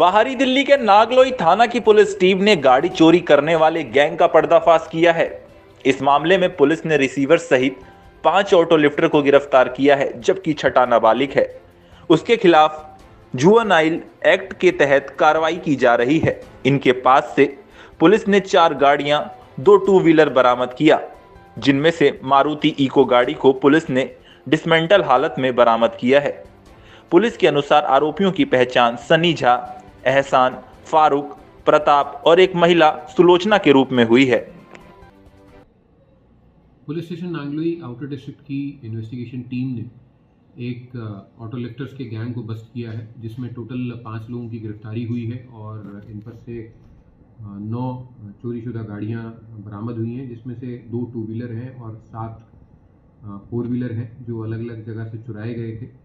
बाहरी दिल्ली के नांगलोई थाना की पुलिस टीम ने गाड़ी चोरी करने वाले गैंग का पर्दाफाश किया है। इस मामले में पुलिस ने रिसीवर सहित 5 ऑटो लिफ्टर को गिरफ्तार किया है, जबकि छठा नाबालिग है। उसके खिलाफ जुवेनाइल एक्ट के तहत कार्रवाई की जा रही है। इनके पास से पुलिस ने 4 गाड़ियां, 2 टू व्हीलर बरामद किया, जिनमें से मारुति इको गाड़ी को पुलिस ने डिसमेंटल हालत में बरामद किया है। पुलिस के अनुसार आरोपियों की पहचान सनी झा, एहसान फारूक, प्रताप और एक महिला सुलोचना के रूप में हुई है। Police station Nangloi outer district की इन्वेस्टिगेशन टीम ने एक ऑटो लिफ्टर्स के गैंग को बस्ट किया है, जिसमें टोटल 5 लोगों की गिरफ्तारी हुई है और इन पर से 9 चोरीशुदा गाड़ियां बरामद हुई हैं, जिसमें से 2 टू व्हीलर हैं और 7 फोर व्हीलर हैं जो अलग अलग जगह से चुराए गए थे।